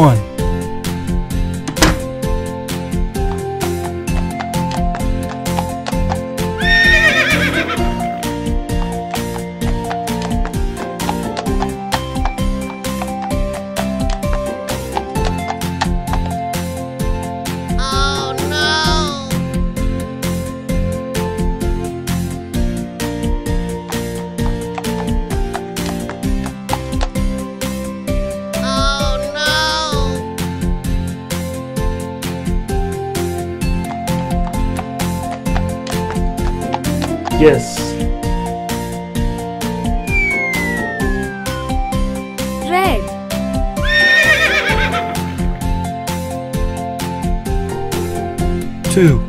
1. Yes. Red. Two.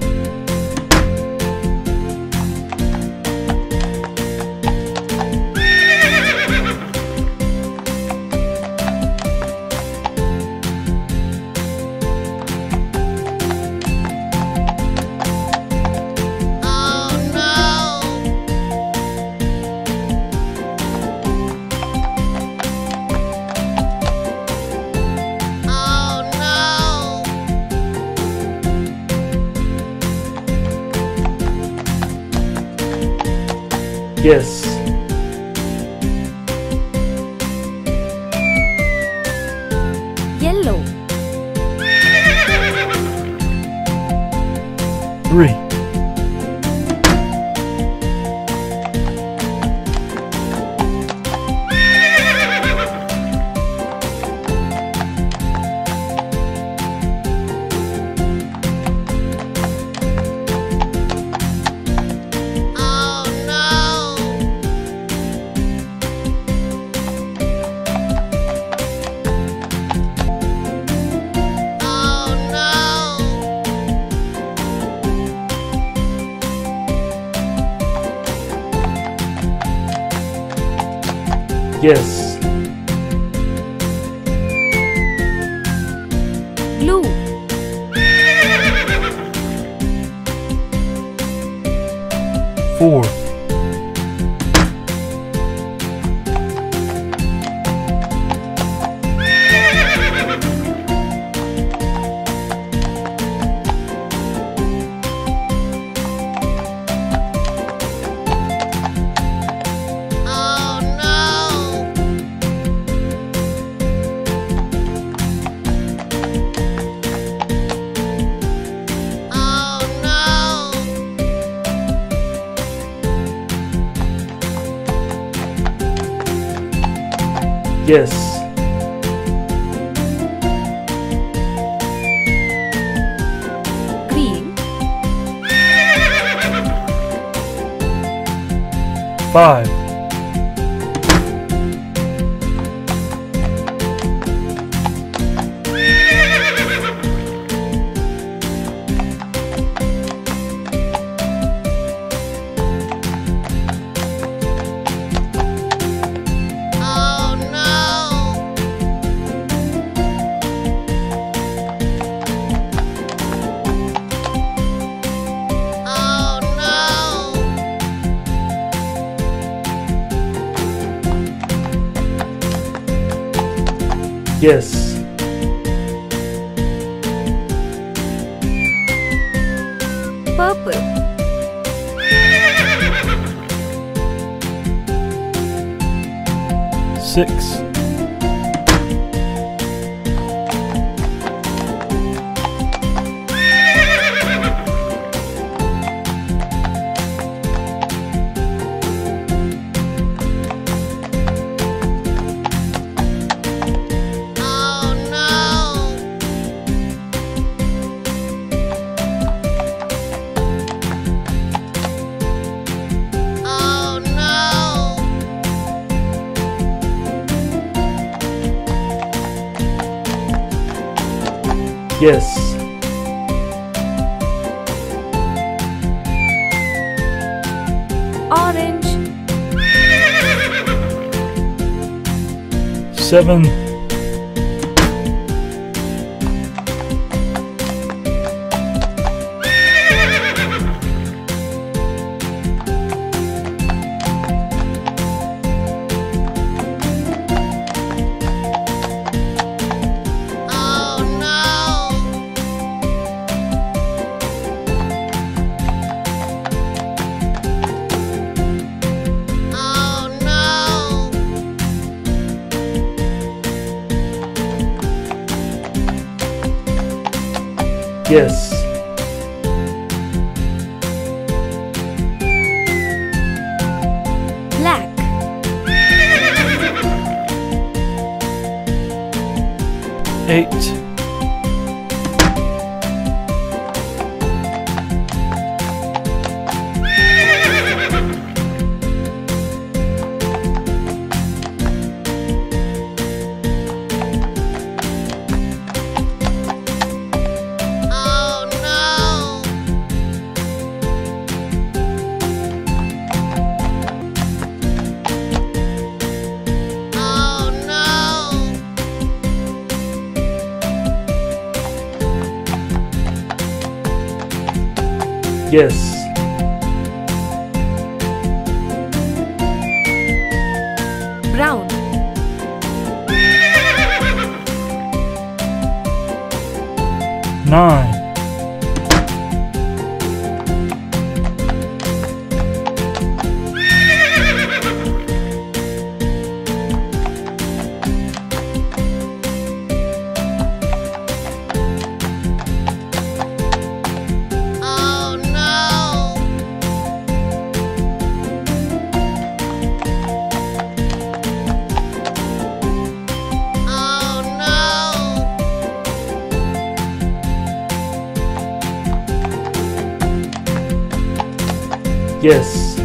Yes. Yellow. 3. Yes. Blue. 4. Yes. Green. 5. Yes. Purple. 6. Yes. Orange. 7. Yes. Black. Eight. Yes. Brown. Nine. Yes.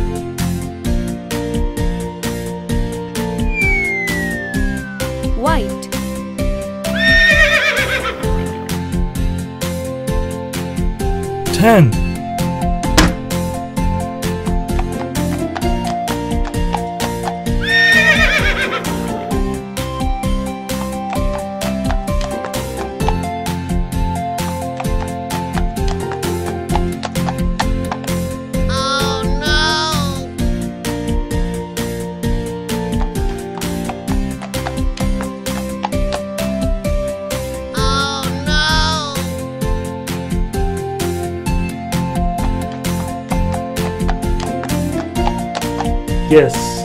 White. Ten. Yes.